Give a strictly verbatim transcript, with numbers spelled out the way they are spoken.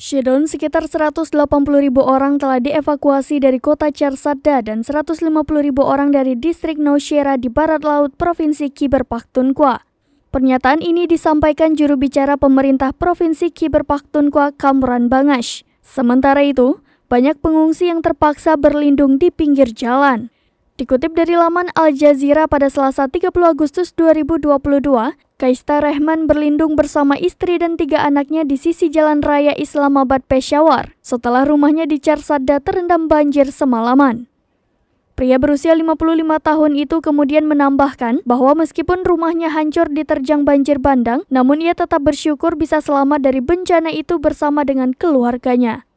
Syedon, sekitar seratus delapan puluh ribu orang telah dievakuasi dari kota Charsadda dan seratus lima puluh ribu orang dari distrik Nowshera di barat laut Provinsi Khyber Pakhtunkhwa. Pernyataan ini disampaikan juru bicara pemerintah Provinsi Khyber Pakhtunkhwa, Kamran Bangash. Sementara itu, banyak pengungsi yang terpaksa berlindung di pinggir jalan. Dikutip dari laman Al Jazeera pada Selasa tiga puluh Agustus dua ribu dua puluh dua, Khaista Rehman berlindung bersama istri dan tiga anaknya di sisi jalan raya Islamabad, Peshawar, setelah rumahnya di Charsadda terendam banjir semalaman. Pria berusia lima puluh lima tahun itu kemudian menambahkan bahwa meskipun rumahnya hancur diterjang banjir bandang, namun ia tetap bersyukur bisa selamat dari bencana itu bersama dengan keluarganya.